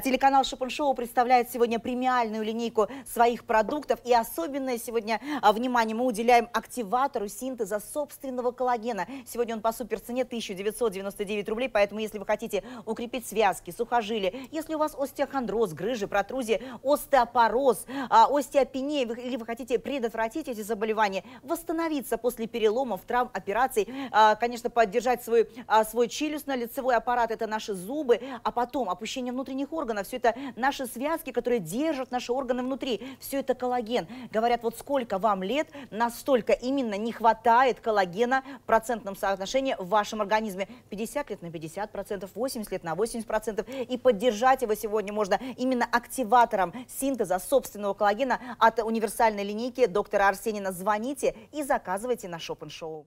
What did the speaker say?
Телеканал Shop and Show представляет сегодня премиальную линейку своих продуктов. И особенное сегодня внимание мы уделяем активатору синтеза собственного коллагена. Сегодня он по суперцене 1999 рублей. Поэтому, если вы хотите укрепить связки, сухожилия, если у вас остеохондроз, грыжи, протрузия, остеопороз, остеопения, или вы хотите предотвратить эти заболевания, восстановиться после переломов, травм, операций, конечно, поддержать свой челюстно-лицевой аппарат, это наши зубы, а потом опущение внутренних органов, все это наши связки, которые держат наши органы внутри, все это коллаген. Говорят, вот сколько вам лет, настолько именно не хватает коллагена в процентном соотношении в вашем организме. 50 лет на 50%, 80 лет на 80%. И поддержать его сегодня можно именно активатором синтеза собственного коллагена от универсальной линейки доктора Арсенина. Звоните и заказывайте на Shop and Show.